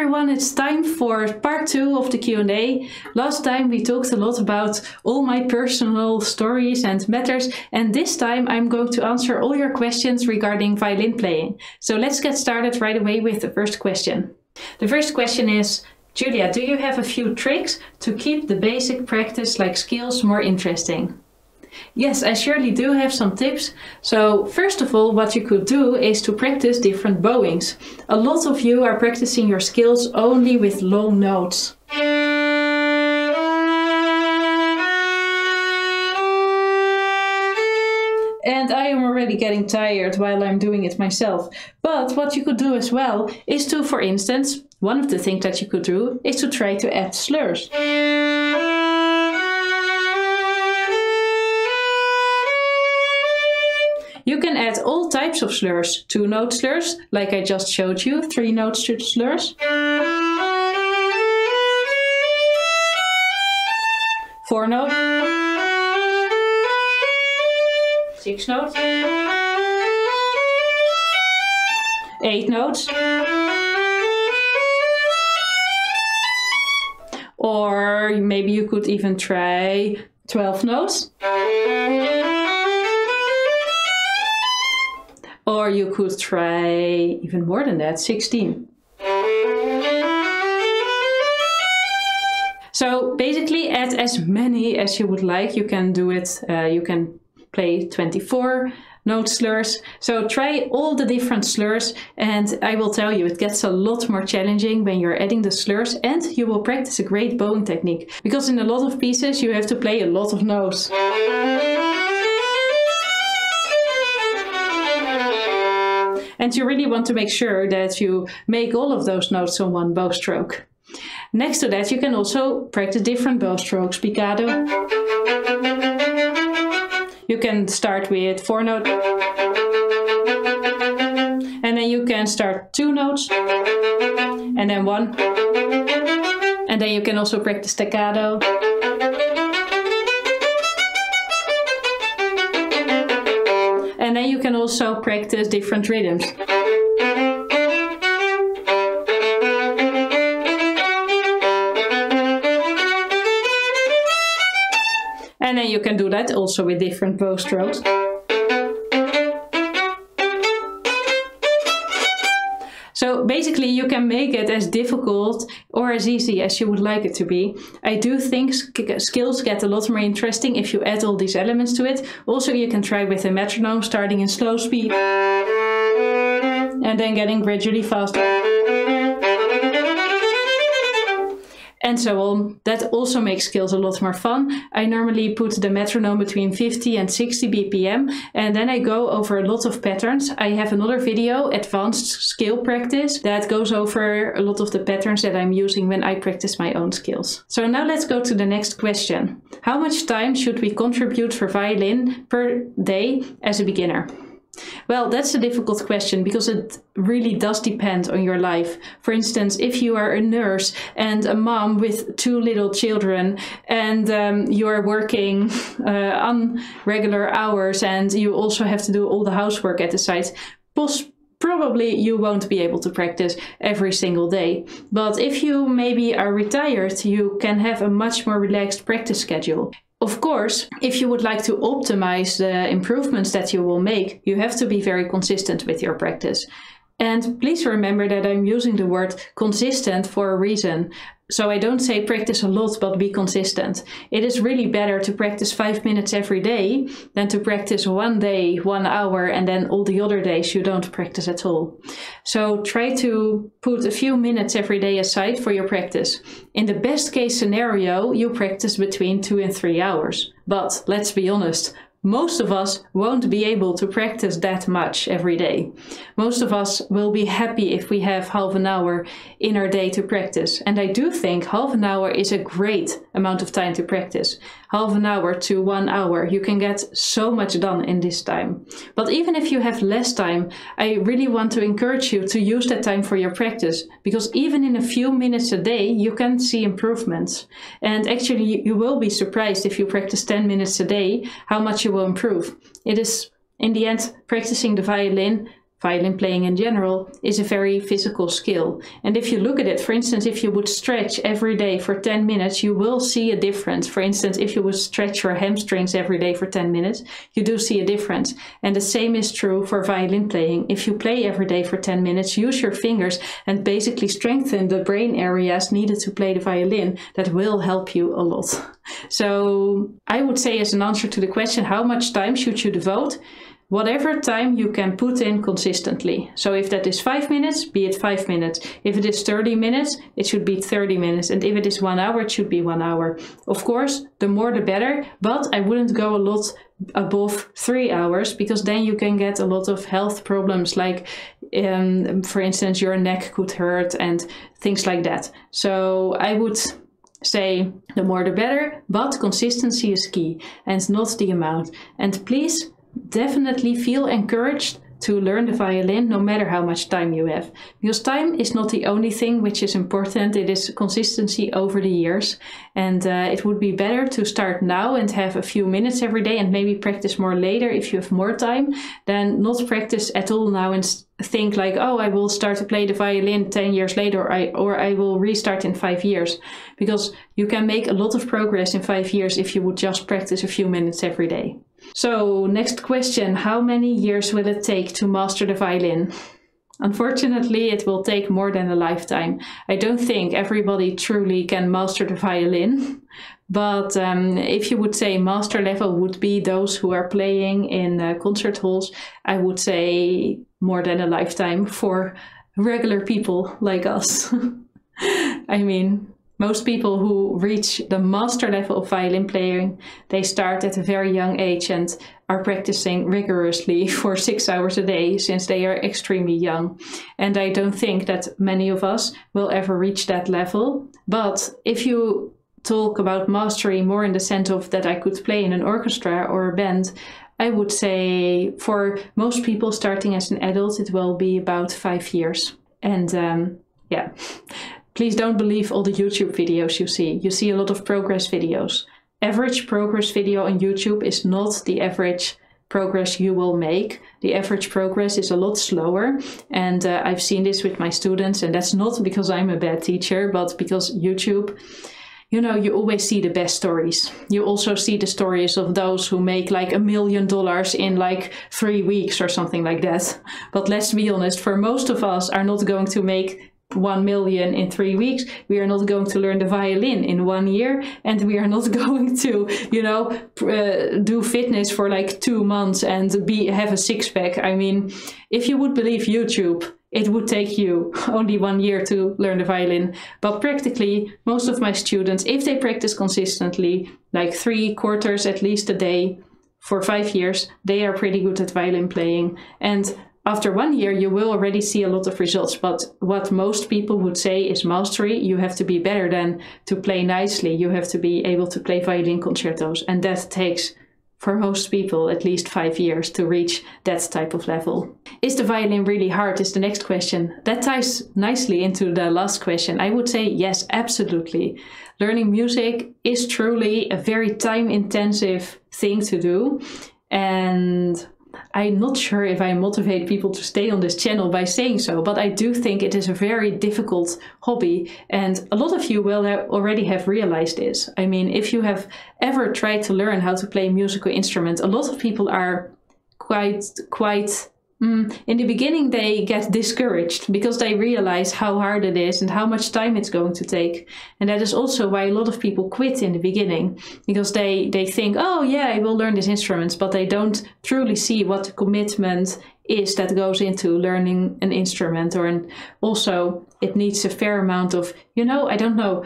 everyone, it's time for part two of the Q&A. Last time we talked a lot about all my personal stories and matters, and this time I'm going to answer all your questions regarding violin playing. So let's get started right away with the first question. The first question is, Julia, do you have a few tricks to keep the basic practice like skills more interesting? Yes, I surely do have some tips. So first of all, what you could do is to practice different bowings. A lot of you are practicing your skills only with long notes. And I am already getting tired while I'm doing it myself. But what you could do as well is to, for instance, one of the things that you could do is to try to add slurs. You can add all types of slurs, two-note slurs, like I just showed you, three-note slurs, four-note, six-note, eight-note, or maybe you could even try 12 notes. Or you could try even more than that, 16. So basically add as many as you would like. You can do it, you can play 24 note slurs. So try all the different slurs, and I will tell you, it gets a lot more challenging when you're adding the slurs, and you will practice a great bowing technique, because in a lot of pieces you have to play a lot of notes. And you really want to make sure that you make all of those notes on one bow stroke. Next to that, you can also practice different bow strokes. Picado. You can start with four notes. And then you can start two notes. And then one. And then you can also practice staccato. And then you can also practice different rhythms. And then you can do that also with different bow strokes. So basically you can make it as difficult or as easy as you would like it to be. I do think skills get a lot more interesting if you add all these elements to it. Also, you can try with a metronome, starting in slow speed and then getting gradually faster. And so on. That also makes skills a lot more fun. I normally put the metronome between 50 and 60 BPM, and then I go over a lot of patterns. I have another video, Advanced Skill Practice, that goes over a lot of the patterns that I'm using when I practice my own skills. So now let's go to the next question. How much time should we contribute for violin per day as a beginner? Well, that's a difficult question, because it really does depend on your life. For instance, if you are a nurse and a mom with two little children, and you are working on regular hours, and you also have to do all the housework at the site, probably you won't be able to practice every single day. But if you maybe are retired, you can have a much more relaxed practice schedule. Of course, if you would like to optimize the improvements that you will make, you have to be very consistent with your practice. And please remember that I'm using the word consistent for a reason. So I don't say practice a lot, but be consistent. It is really better to practice 5 minutes every day than to practice one day, 1 hour, and then all the other days you don't practice at all. So try to put a few minutes every day aside for your practice. In the best case scenario, you practice between 2 and 3 hours. But let's be honest, most of us won't be able to practice that much every day. Most of us will be happy if we have half an hour in our day to practice. And I do think half an hour is a great amount of time to practice. Half an hour to 1 hour, you can get so much done in this time. But even if you have less time, I really want to encourage you to use that time for your practice, because even in a few minutes a day, you can see improvements. And actually, you will be surprised if you practice 10 minutes a day, how much you will improve. It is, in the end, practicing the violin Violin playing in general is a very physical skill. And if you look at it, for instance, if you would stretch every day for 10 minutes, you will see a difference. For instance, if you would stretch your hamstrings every day for 10 minutes, you do see a difference. And the same is true for violin playing. If you play every day for 10 minutes, use your fingers and basically strengthen the brain areas needed to play the violin. That will help you a lot. So I would say, as an answer to the question, how much time should you devote? Whatever time you can put in consistently. So if that is 5 minutes, be it 5 minutes. If it is 30 minutes, it should be 30 minutes. And if it is 1 hour, it should be 1 hour. Of course, the more the better, but I wouldn't go a lot above 3 hours, because then you can get a lot of health problems, like for instance, your neck could hurt and things like that. So I would say the more the better, but consistency is key and not the amount. And please, definitely feel encouraged to learn the violin, no matter how much time you have, because time is not the only thing which is important. It is consistency over the years, and it would be better to start now and have a few minutes every day and maybe practice more later if you have more time, than not practice at all now and think like, oh, I will start to play the violin 10 years later, or I will restart in 5 years, because you can make a lot of progress in 5 years if you would just practice a few minutes every day. So next question, how many years will it take to master the violin? Unfortunately, it will take more than a lifetime. I don't think everybody truly can master the violin, but if you would say master level would be those who are playing in concert halls, I would say more than a lifetime for regular people like us. I mean, most people who reach the master level of violin playing, they start at a very young age and are practicing rigorously for 6 hours a day since they are extremely young. And I don't think that many of us will ever reach that level. But if you talk about mastery more in the sense of that I could play in an orchestra or a band, I would say for most people starting as an adult, it will be about 5 years. And yeah. Please don't believe all the YouTube videos you see. You see a lot of progress videos. Average progress video on YouTube is not the average progress you will make. The average progress is a lot slower. And I've seen this with my students, and that's not because I'm a bad teacher, but because YouTube, you know, you always see the best stories. You also see the stories of those who make like $1 million in like 3 weeks or something like that. But let's be honest, for most of us are not going to make 1 million in 3 weeks. We are not going to learn the violin in 1 year, and we are not going to, you know, do fitness for like 2 months and have a six-pack. I mean, if you would believe YouTube, it would take you only 1 year to learn the violin. But practically, most of my students, if they practice consistently, like 3/4 at least a day for 5 years, they are pretty good at violin playing. And after 1 year, you will already see a lot of results. But what most people would say is mastery. You have to be better than to play nicely. You have to be able to play violin concertos. And that takes, for most people, at least 5 years to reach that type of level. Is the violin really hard? Is the next question. That ties nicely into the last question. I would say yes, absolutely. Learning music is truly a very time-intensive thing to do. And I'm not sure if I motivate people to stay on this channel by saying so, but I do think it is a very difficult hobby, and a lot of you will already have realized this. I mean, if you have ever tried to learn how to play a musical instrument, a lot of people are quite in the beginning they get discouraged because they realize how hard it is and how much time it's going to take. And that is also why a lot of people quit in the beginning, because they think, oh yeah, I will learn this instrument, but they don't truly see what the commitment is that goes into learning an instrument. Also, it needs a fair amount of, you know, I don't know,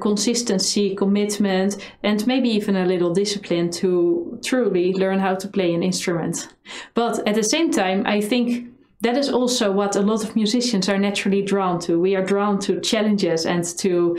consistency, commitment, and maybe even a little discipline to truly learn how to play an instrument. But at the same time, I think that is also what a lot of musicians are naturally drawn to. We are drawn to challenges and to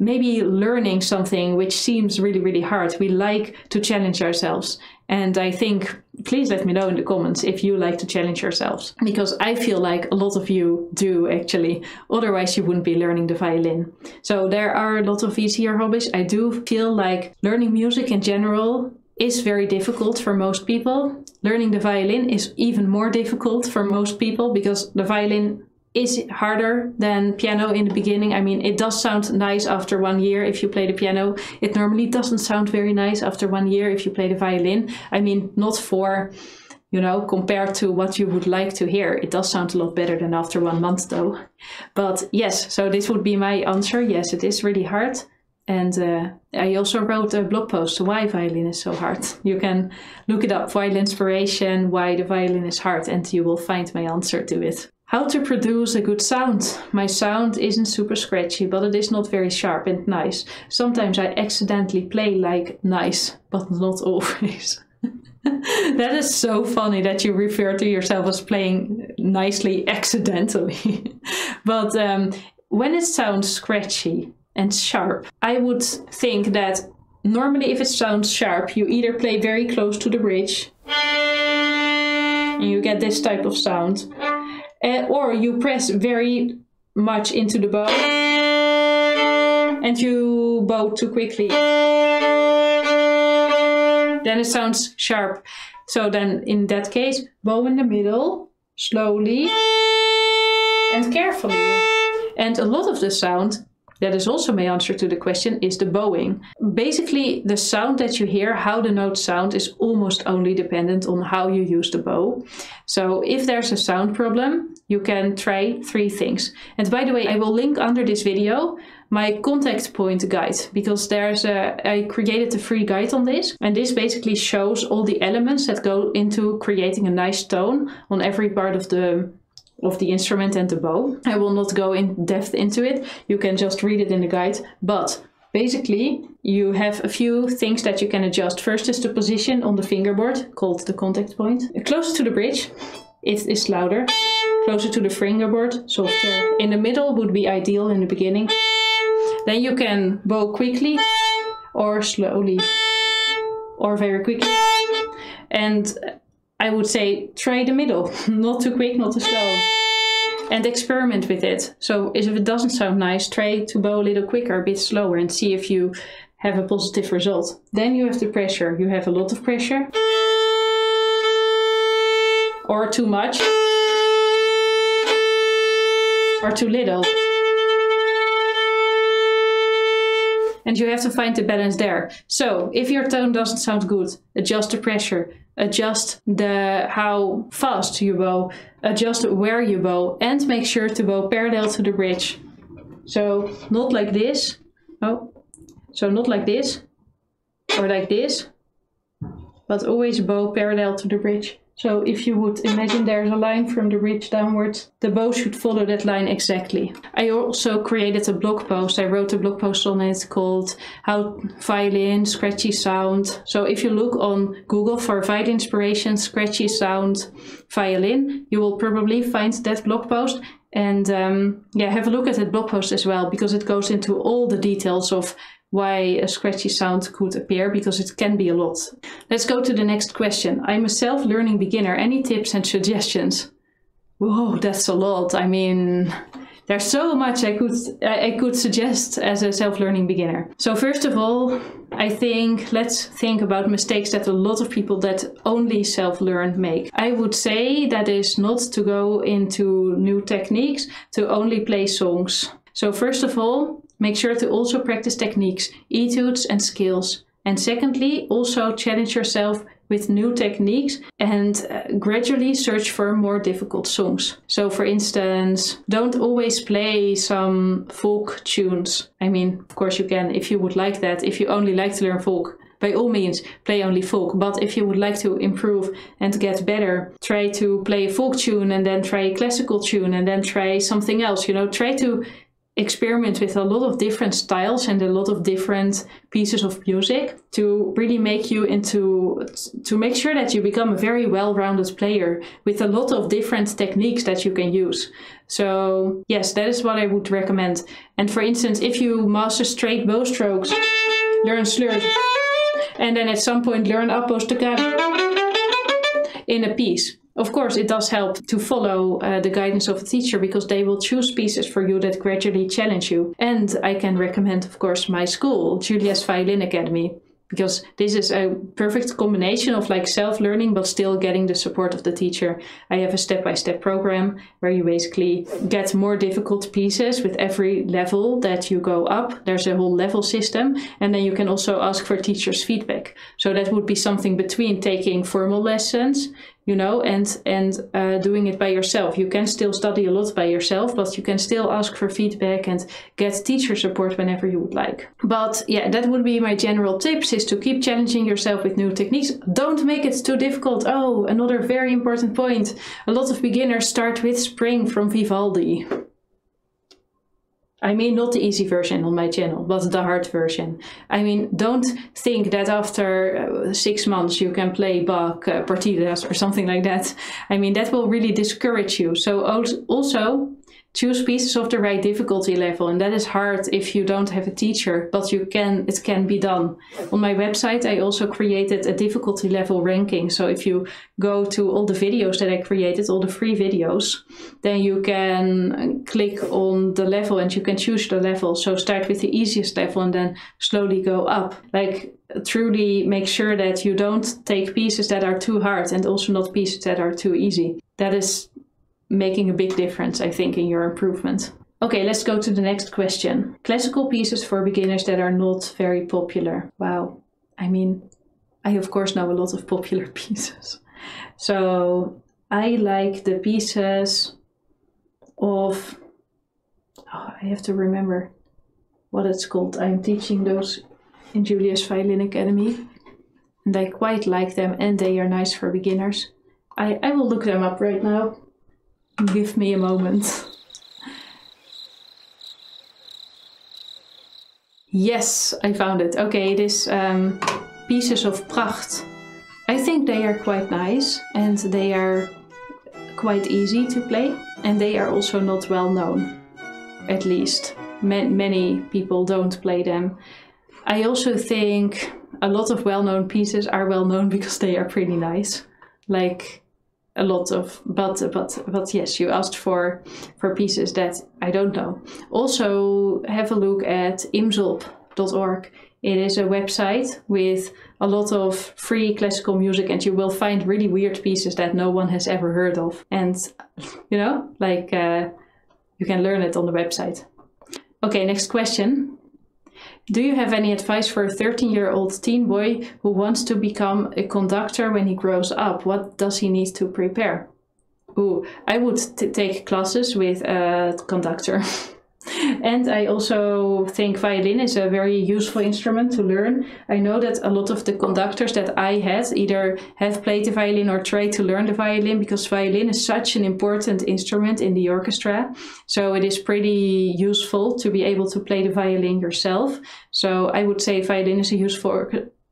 maybe learning something which seems really, really hard. We like to challenge ourselves. And I think, please let me know in the comments if you like to challenge yourselves, because I feel like a lot of you do actually, otherwise you wouldn't be learning the violin. So there are a lot of easier hobbies. I do feel like learning music in general is very difficult for most people. learning the violin is even more difficult for most people because the violin is harder than piano in the beginning. I mean, it does sound nice after 1 year if you play the piano. It normally doesn't sound very nice after 1 year if you play the violin. I mean, not for, you know, compared to what you would like to hear. It does sound a lot better than after 1 month though. But yes, so this would be my answer. Yes, it is really hard. And I also wrote a blog post, why violin is so hard. You can look it up, Violinspiration, why the violin is hard, and you will find my answer to it. How to produce a good sound. My sound isn't super scratchy, but it is not very sharp and nice. Sometimes I accidentally play like nice, but not always. That is so funny that you refer to yourself as playing nicely accidentally. But when it sounds scratchy and sharp, I would think that normally if it sounds sharp, you either play very close to the bridge and you get this type of sound, or you press very much into the bow and you bow too quickly. Then it sounds sharp. So then in that case, bow in the middle, slowly and carefully. And a lot of the sound, that is also my answer to the question, is the bowing. Basically, the sound that you hear, how the notes sound, is almost only dependent on how you use the bow. So if there's a sound problem, you can try three things. And by the way, I will link under this video my contact point guide, because there's I created a free guide on this. And this basically shows all the elements that go into creating a nice tone on every part of the instrument and the bow. I will not go in depth into it. You can just read it in the guide. But basically, you have a few things that you can adjust. First is the position on the fingerboard, called the contact point. Closer to the bridge, it is louder. Closer to the fingerboard, softer. In the middle would be ideal in the beginning. Then you can bow quickly or slowly or very quickly. And I would say try the middle, not too quick, not too slow, and experiment with it. So if it doesn't sound nice, try to bow a little quicker, a bit slower, and see if you have a positive result. Then you have the pressure. You have a lot of pressure or too much or too little. And you have to find the balance there. So if your tone doesn't sound good, adjust the pressure, adjust how fast you bow, adjust where you bow, and make sure to bow parallel to the bridge. So not like this. Oh, so not like this or like this, but always bow parallel to the bridge. So if you would imagine there's a line from the bridge downwards, the bow should follow that line exactly. I also created a blog post. I wrote a blog post on it called How Violin Scratchy Sound. So if you look on Google for Violinspiration Scratchy Sound Violin, you will probably find that blog post. And yeah, have a look at that blog post as well, because it goes into all the details of why a scratchy sound could appear, because it can be a lot. Let's go to the next question. I'm a self-learning beginner. Any tips and suggestions? Whoa, that's a lot. I mean, there's so much I could suggest as a self-learning beginner. So first of all, I think let's think about mistakes that a lot of people that only self-learn make. I would say that is not to go into new techniques, to only play songs. So first of all, make sure to also practice techniques, etudes and skills. And secondly, also challenge yourself with new techniques and gradually search for more difficult songs. So for instance, don't always play some folk tunes. I mean, of course you can if you would like that, if you only like to learn folk. By all means, play only folk, but if you would like to improve and get better, try to play a folk tune and then try a classical tune and then try something else, you know, try to experiment with a lot of different styles and a lot of different pieces of music to really make you to make sure that you become a very well-rounded player with a lot of different techniques that you can use. So yes, that is what I would recommend. And for instance, if you master straight bow strokes, learn slurred, and then at some point learn up-bow staccato in a piece. Of course, it does help to follow the guidance of a teacher, because they will choose pieces for you that gradually challenge you. And I can recommend, of course, my school, Julia's Violin Academy. because this is a perfect combination of like self-learning, but still getting the support of the teacher. I have a step-by-step program where you basically get more difficult pieces with every level that you go up. There's a whole level system. And then you can also ask for teachers' feedback. So that would be something between taking formal lessons, you know, and doing it by yourself. You can still study a lot by yourself, but you can still ask for feedback and get teacher support whenever you would like. But yeah, that would be my general tips, is to keep challenging yourself with new techniques. Don't make it too difficult. Oh, another very important point. A lot of beginners start with Spring from Vivaldi. I mean, not the easy version on my channel, but the hard version. I mean, don't think that after 6 months you can play Bach partitas or something like that. I mean, that will really discourage you. So also choose pieces of the right difficulty level, and that is hard if you don't have a teacher, but you can, it can be done. On my website, I also created a difficulty level ranking. So if you go to all the videos that I created, all the free videos, then you can click on the level and you can choose the level. So start with the easiest level and then slowly go up. Like, truly make sure that you don't take pieces that are too hard, and also not pieces that are too easy. That is making a big difference, I think, in your improvement. Okay, let's go to the next question. Classical pieces for beginners that are not very popular. Wow. I mean, I of course know a lot of popular pieces. So I like the pieces of, oh, I have to remember what it's called. I'm teaching those in Julia's Violin Academy, and I quite like them, and they are nice for beginners. I will look them up right now. Give me a moment. Yes, I found it. Okay, it is pieces of Pracht. I think they are quite nice, and they are quite easy to play, and they are also not well known. At least many people don't play them. I also think a lot of well-known pieces are well known because they are pretty nice. Like, a lot of, but yes, you asked for pieces that I don't know. Also have a look at imzolp.org. It is a website with a lot of free classical music, and you will find really weird pieces that no one has ever heard of. And, you know, like, you can learn it on the website. Okay, next question. Do you have any advice for a 13-year-old teen boy who wants to become a conductor when he grows up? What does he need to prepare? Ooh, I would take classes with a conductor. And I also think violin is a very useful instrument to learn. I know that a lot of the conductors that I had either have played the violin or tried to learn the violin, because violin is such an important instrument in the orchestra. So it is pretty useful to be able to play the violin yourself. So I would say violin is a useful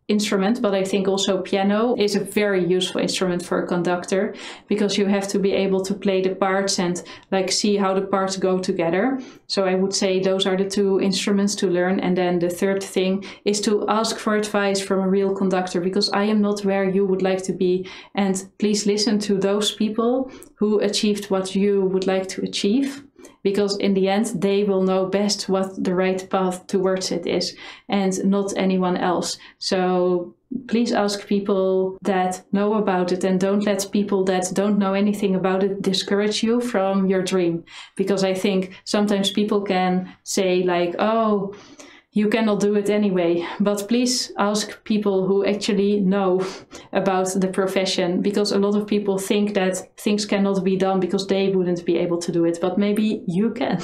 instrument, but I think also piano is a very useful instrument for a conductor, because you have to be able to play the parts and like see how the parts go together. So I would say those are the two instruments to learn. And then the third thing is to ask for advice from a real conductor, because I am not where you would like to be. And please listen to those people who achieved what you would like to achieve, because in the end, they will know best what the right path towards it is, and not anyone else. So please ask people that know about it, and don't let people that don't know anything about it discourage you from your dream. Because I think sometimes people can say like, oh, you cannot do it anyway. But please ask people who actually know about the profession, because a lot of people think that things cannot be done because they wouldn't be able to do it. But maybe you can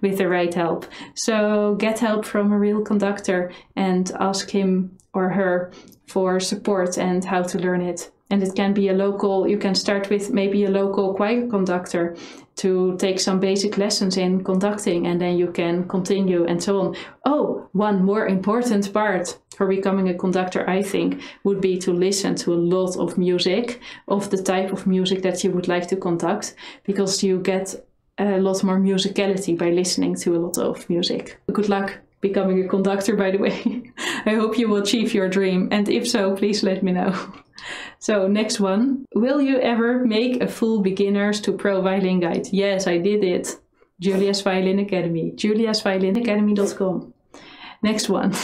with the right help. So get help from a real conductor and ask him or her for support and how to learn it. And it can be a local, you can start with maybe a local choir conductor to take some basic lessons in conducting, and then you can continue and so on. Oh, one more important part for becoming a conductor, I think, would be to listen to a lot of music, of the type of music that you would like to conduct, because you get a lot more musicality by listening to a lot of music. Good luck becoming a conductor, by the way. I hope you will achieve your dream, and if so, please let me know. So next one. Will you ever make a full beginners to pro violin guide? Yes, I did it. Julia's Violin Academy. Julia'sViolinAcademy.com. Next one.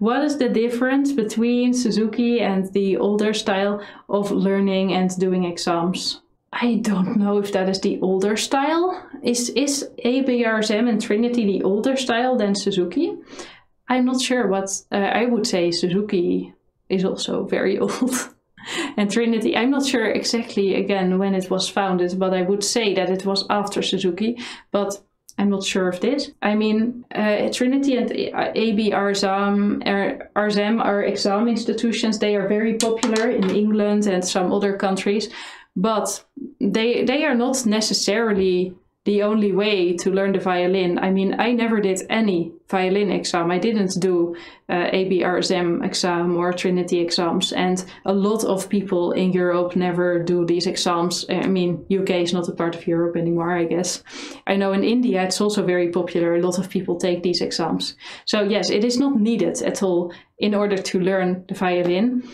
What is the difference between Suzuki and the older style of learning and doing exams? I don't know if that is the older style. Is ABRSM and Trinity the older style than Suzuki? I'm not sure, but I would say Suzuki is also very old. And Trinity, I'm not sure exactly again when it was founded, but I would say that it was after Suzuki, but I'm not sure of this. I mean, Trinity and ABRSM are exam institutions. They are very popular in England and some other countries, but they are not necessarily the only way to learn the violin. I mean, I never did any violin exam. I didn't do ABRSM exam or Trinity exams. And a lot of people in Europe never do these exams. I mean, UK is not a part of Europe anymore, I guess. I know in India, it's also very popular. A lot of people take these exams. So yes, it is not needed at all in order to learn the violin.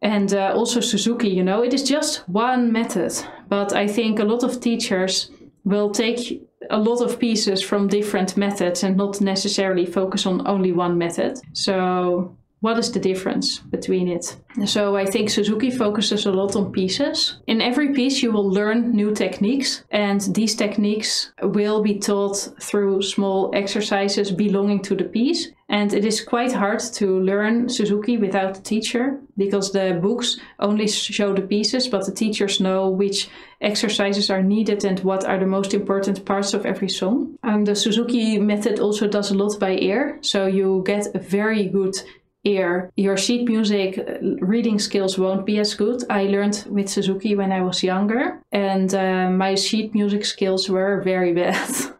And also Suzuki, you know, it is just one method. But I think a lot of teachers will take a lot of pieces from different methods and not necessarily focus on only one method. So what is the difference between it? So I think Suzuki focuses a lot on pieces. In every piece you will learn new techniques, and these techniques will be taught through small exercises belonging to the piece. And it is quite hard to learn Suzuki without a teacher, because the books only show the pieces, but the teachers know which exercises are needed and what are the most important parts of every song. And the Suzuki method also does a lot by ear, so you get a very good ear. Your sheet music reading skills won't be as good. I learned with Suzuki when I was younger, and my sheet music skills were very bad.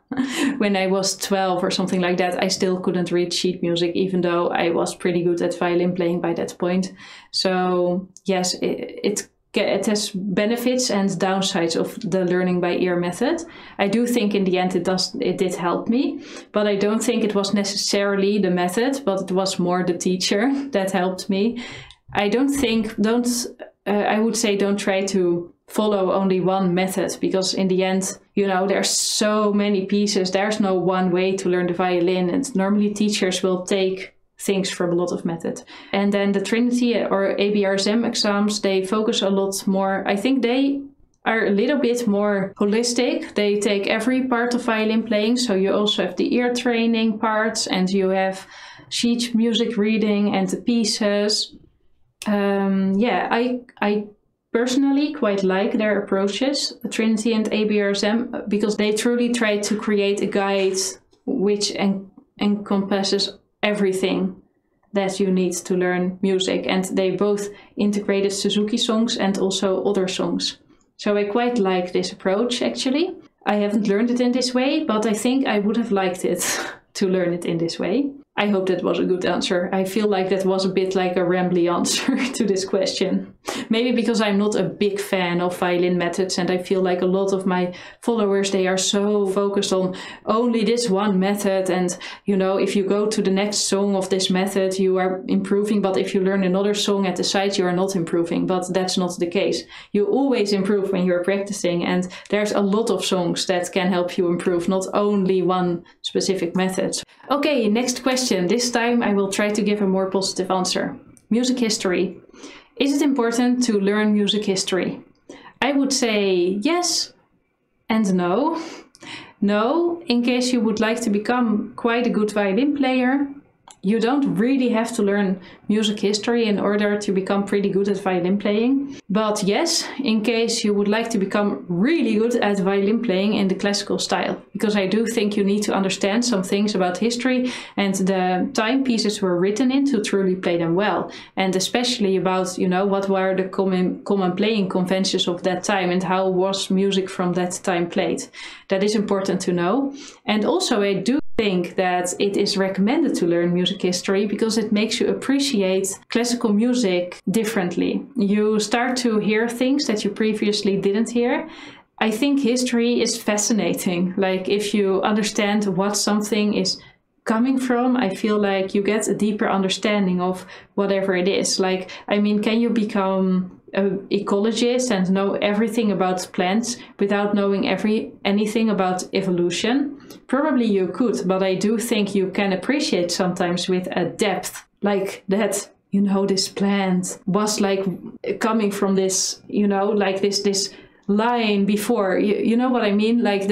When I was 12 or something like that, I still couldn't read sheet music, even though I was pretty good at violin playing by that point. So yes, it has benefits and downsides of the learning by ear method. I do think in the end it did help me, but I don't think it was necessarily the method, but it was more the teacher that helped me. I don't think, I would say don't try to follow only one method, because in the end, you know, there's so many pieces, there's no one way to learn the violin, and normally teachers will take things from a lot of methods. And then the Trinity or ABRSM exams, they focus a lot more, I think they are a little bit more holistic. They take every part of violin playing, so you also have the ear training parts, and you have sheet music reading and the pieces. Yeah, I personally quite like their approaches, Trinity and ABRSM, because they truly try to create a guide which encompasses everything that you need to learn music, and they both integrated Suzuki songs and also other songs. So I quite like this approach, actually. I haven't learned it in this way, but I think I would have liked it to learn it in this way. I hope that was a good answer. I feel like that was a bit like a rambly answer to this question. Maybe because I'm not a big fan of violin methods, and I feel like a lot of my followers, they are so focused on only this one method, and you know, if you go to the next song of this method you are improving, but if you learn another song at the side you are not improving. But that's not the case. You always improve when you're practicing, and there's a lot of songs that can help you improve, not only one specific method. Okay, next question. This time I will try to give a more positive answer. Music history. Is it important to learn music history? I would say yes and no. No, in case you would like to become quite a good violin player, you don't really have to learn music history in order to become pretty good at violin playing. But yes, in case you would like to become really good at violin playing in the classical style, because I do think you need to understand some things about history and the timepieces were written in to truly play them well. And especially about, you know, what were the common playing conventions of that time and how was music from that time played. That is important to know. And also I do think that it is recommended to learn music history because it makes you appreciate classical music differently. You start to hear things that you previously didn't hear. I think history is fascinating. Like, if you understand what something is coming from, I feel like you get a deeper understanding of whatever it is. Like, I mean, can you become an ecologist and know everything about plants without knowing anything about evolution? Probably you could, but I do think you can appreciate sometimes with a depth like that, you know, this plant was like coming from this, you know, like this line before, you know what I mean? Like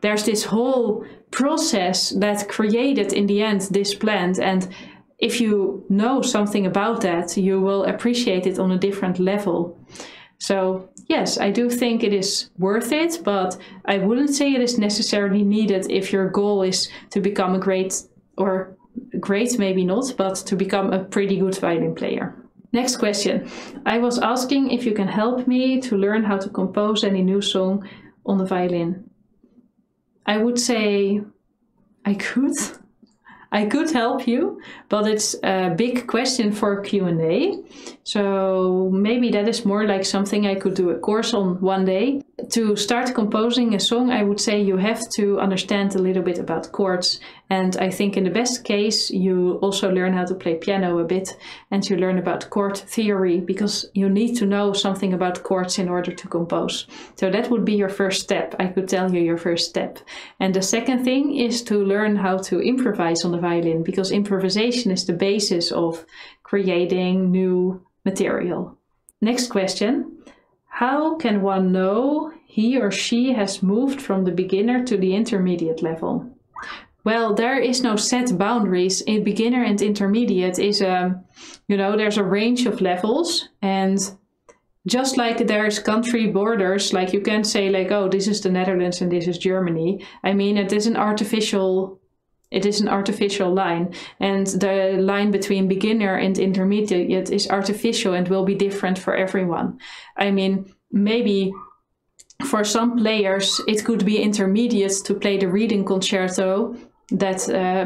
there's this whole process that created in the end this plant. And if you know something about that, you will appreciate it on a different level. So yes, I do think it is worth it, but I wouldn't say it is necessarily needed if your goal is to become a great, or great maybe not, but to become a pretty good violin player. Next question. I was asking if you can help me to learn how to compose any new song on the violin. I would say I could help you, but it's a big question for Q&A. So maybe that is more like something I could do a course on one day. To start composing a song, I would say you have to understand a little bit about chords. And I think in the best case, you also learn how to play piano a bit, and you learn about chord theory, because you need to know something about chords in order to compose. So that would be your first step. I could tell you your first step. And the second thing is to learn how to improvise on the violin, because improvisation is the basis of creating new material. Next question. How can one know he or she has moved from the beginner to the intermediate level? Well, there is no set boundaries. In beginner and intermediate is you know, there's a range of levels, and just like there's country borders, like you can't say like, oh, this is the Netherlands and this is Germany. I mean, it is an artificial line, and the line between beginner and intermediate is artificial and will be different for everyone. I mean, maybe for some players, it could be intermediate to play the Rieding concerto,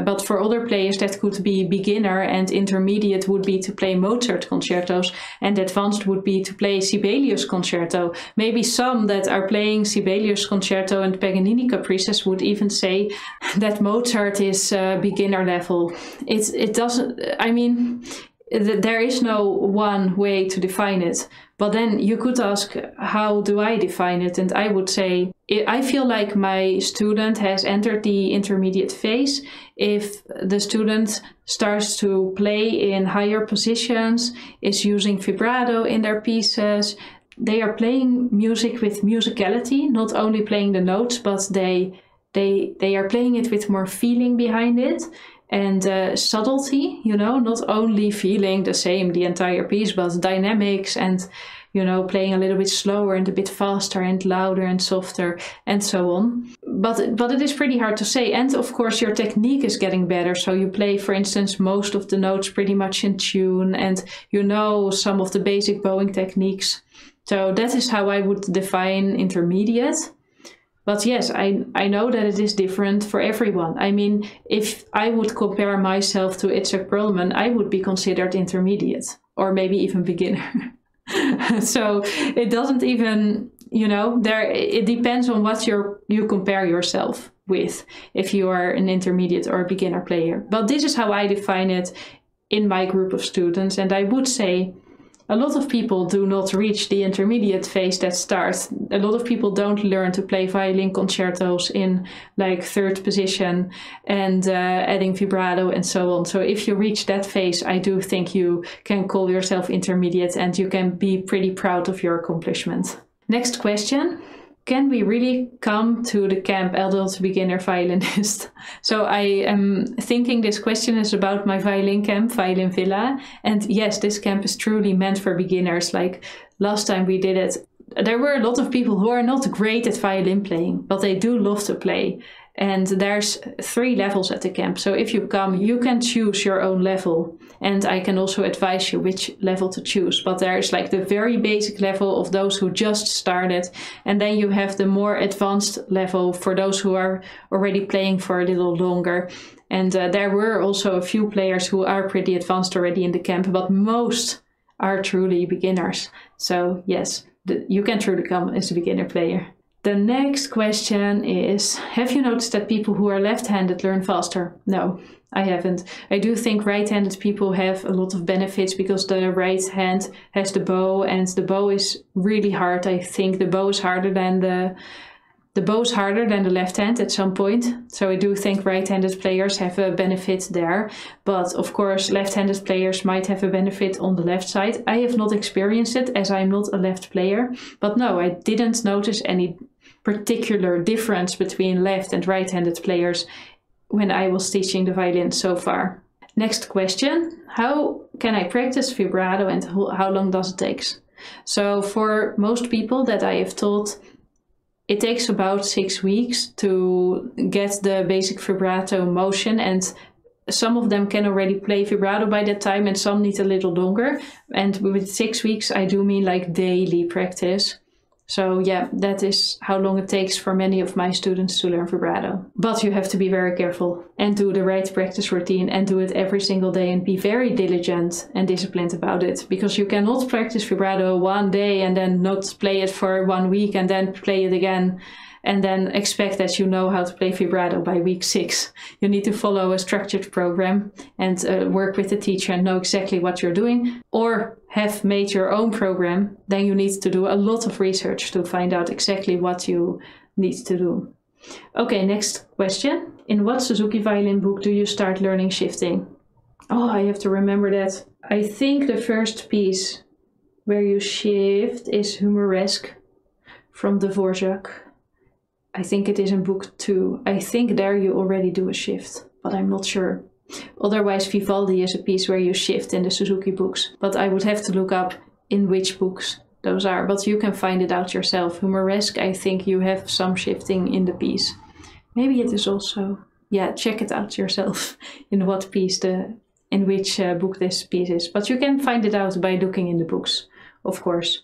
but for other players that could be beginner, and intermediate would be to play Mozart concertos, and advanced would be to play Sibelius concerto. Maybe some that are playing Sibelius concerto and Paganini caprices would even say that Mozart is beginner level. It doesn't, I mean, there is no one way to define it. But then you could ask, how do I define it? And I would say, I feel like my student has entered the intermediate phase if the student starts to play in higher positions, is using vibrato in their pieces. They are playing music with musicality, not only playing the notes, but they are playing it with more feeling behind it. And subtlety, you know, not only feeling the same, the entire piece, but dynamics and, you know, playing a little bit slower and a bit faster and louder and softer and so on. But it is pretty hard to say. And of course, your technique is getting better. So you play, for instance, most of the notes pretty much in tune, and you know some of the basic bowing techniques. So that is how I would define intermediate. But yes, I know that it is different for everyone. I mean, if I would compare myself to Itzhak Perlman, I would be considered intermediate or maybe even beginner. So it doesn't even, you know, it depends on what you compare yourself with, if you are an intermediate or a beginner player. But this is how I define it in my group of students. And I would say, a lot of people do not reach the intermediate phase that starts. A lot of people don't learn to play violin concertos in like third position and adding vibrato and so on. So if you reach that phase, I do think you can call yourself intermediate, and you can be pretty proud of your accomplishment. Next question. Can we really come to the camp adult beginner violinist? So I am thinking this question is about my violin camp, Violin Villa. And yes, this camp is truly meant for beginners. Like last time we did it, there were a lot of people who are not great at violin playing, but they do love to play. And there's 3 levels at the camp. So if you come, you can choose your own level. And I can also advise you which level to choose. But there's like the very basic level of those who just started. And then you have the more advanced level for those who are already playing for a little longer. And there were also a few players who are pretty advanced already in the camp, but most are truly beginners. So yes, you can truly come as a beginner player. The next question is, have you noticed that people who are left-handed learn faster? No, I haven't. I do think right-handed people have a lot of benefits because the right hand has the bow, and the bow is really hard. I think the bow is harder than the The bow's harder than the left hand at some point, so I do think right-handed players have a benefit there, but of course left-handed players might have a benefit on the left side. I have not experienced it as I'm not a left player, but no, I didn't notice any particular difference between left and right-handed players when I was teaching the violin so far. Next question, how can I practice vibrato and how long does it take? So for most people that I have taught, it takes about 6 weeks to get the basic vibrato motion, and some of them can already play vibrato by that time and some need a little longer. And with 6 weeks, I do mean like daily practice. So yeah, that is how long it takes for many of my students to learn vibrato. But you have to be very careful and do the right practice routine and do it every single day and be very diligent and disciplined about it. Because you cannot practice vibrato one day and then not play it for 1 week and then play it again and then expect that you know how to play vibrato by week 6. You need to follow a structured program and work with the teacher and know exactly what you're doing, or have made your own program. Then you need to do a lot of research to find out exactly what you need to do. Okay, next question. In what Suzuki violin book do you start learning shifting? Oh, I have to remember that. I think the first piece where you shift is Humoresque from Dvorak. I think it is in book 2. I think there you already do a shift, but I'm not sure. Otherwise, Vivaldi is a piece where you shift in the Suzuki books, but I would have to look up in which books those are, but you can find it out yourself. Humoresque, I think you have some shifting in the piece. Maybe it is also, yeah, check it out yourself in what piece, in which book this piece is, but you can find it out by looking in the books, of course.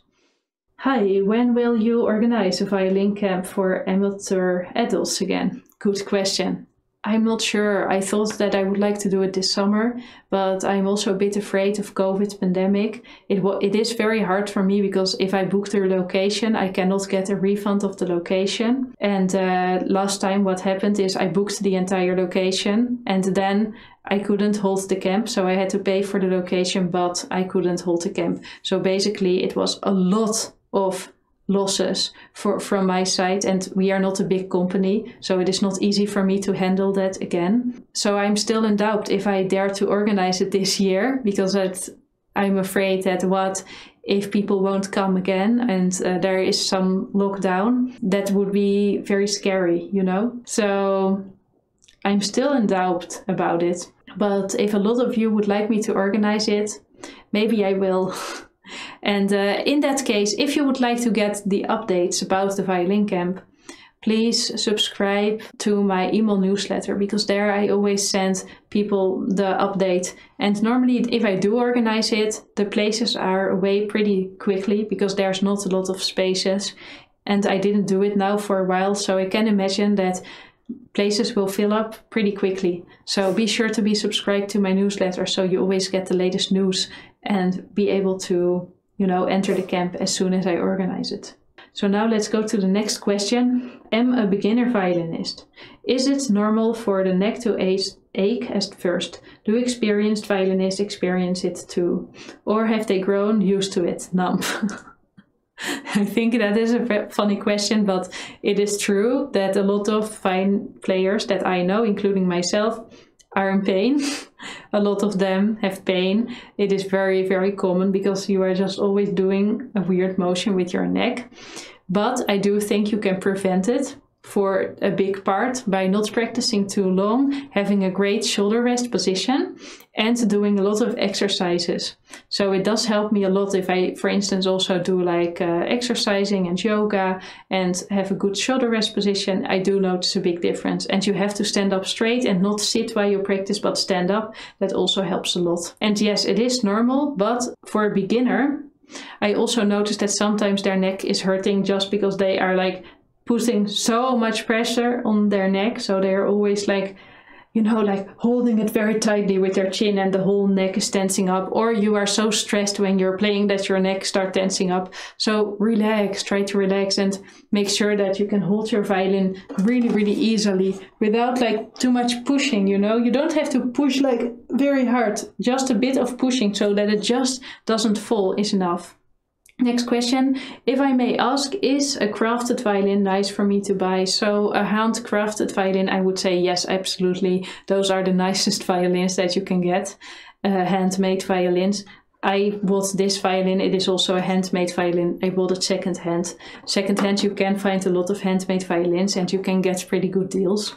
Hi, when will you organize a violin camp for amateur adults again? Good question. I'm not sure. I thought that I would like to do it this summer, but I'm also a bit afraid of COVID pandemic. It is very hard for me because if I book the location, I cannot get a refund of the location. And last time what happened is I booked the entire location and then I couldn't hold the camp, so I had to pay for the location, but I couldn't hold the camp. So basically it was a lot of losses from my side, and we are not a big company, so it is not easy for me to handle that again. So I'm still in doubt if I dare to organize it this year, because I'm afraid that what if people won't come again and there is some lockdown? That would be very scary, you know? So I'm still in doubt about it. But if a lot of you would like me to organize it, maybe I will. And in that case, if you would like to get the updates about the violin camp, please subscribe to my email newsletter, because there I always send people the update. And normally if I do organize it, the places are away pretty quickly because there's not a lot of spaces. And I didn't do it now for a while, so I can imagine that places will fill up pretty quickly. So be sure to be subscribed to my newsletter so you always get the latest news and be able to, you know, enter the camp as soon as I organize it. So now let's go to the next question. I'm a beginner violinist. Is it normal for the neck to ache at first? Do experienced violinists experience it too? Or have they grown used to it? Numb. I think that is a funny question, but it is true that a lot of fine players that I know, including myself, are in pain. A lot of them have pain. It is very, very common because you are just always doing a weird motion with your neck. But I do think you can prevent it for a big part by not practicing too long, having a great shoulder rest position and doing a lot of exercises. So it does help me a lot if I, for instance, also do like exercising and yoga and have a good shoulder rest position. I do notice a big difference, and you have to stand up straight and not sit while you practice, but stand up. That also helps a lot. And yes, it is normal, but for a beginner, I also notice that sometimes their neck is hurting just because they are like putting so much pressure on their neck, so they're always like, you know, like holding it very tightly with their chin and the whole neck is tensing up, or you are so stressed when you're playing that your neck starts tensing up. So relax, try to relax and make sure that you can hold your violin really, really easily without like too much pushing, you know? You don't have to push like very hard, just a bit of pushing so that it just doesn't fall is enough. Next question, if I may ask, is a crafted violin nice for me to buy? So a handcrafted violin, I would say yes, absolutely. Those are the nicest violins that you can get, handmade violins. I bought this violin, it is also a handmade violin. I bought it secondhand. Secondhand, you can find a lot of handmade violins and you can get pretty good deals.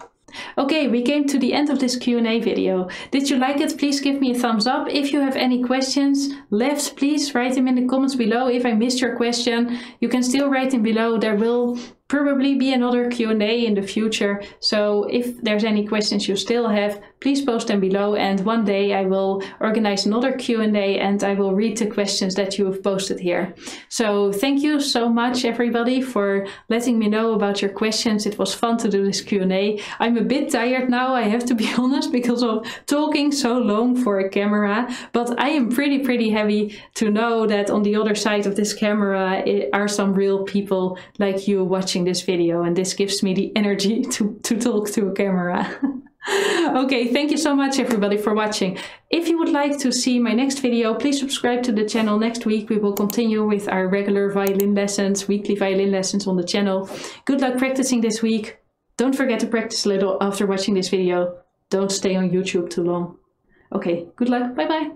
Okay, we came to the end of this Q&A video. Did you like it? Please give me a thumbs up. If you have any questions left, please write them in the comments below. If I missed your question, you can still write them below. There will probably be another Q&A in the future. So if there's any questions you still have, please post them below. And one day I will organize another Q&A and I will read the questions that you have posted here. So thank you so much, everybody, for letting me know about your questions. It was fun to do this Q&A. I'm a bit tired now, I have to be honest, because of talking so long for a camera. But I am pretty happy to know that on the other side of this camera are some real people like you watching this video, and this gives me the energy to talk to a camera. Okay, thank you so much, everybody, for watching. If you would like to see my next video, please subscribe to the channel. Next week we will continue with our regular violin lessons, weekly violin lessons on the channel. Good luck practicing this week. Don't forget to practice a little after watching this video. Don't stay on YouTube too long. Okay, good luck. Bye bye.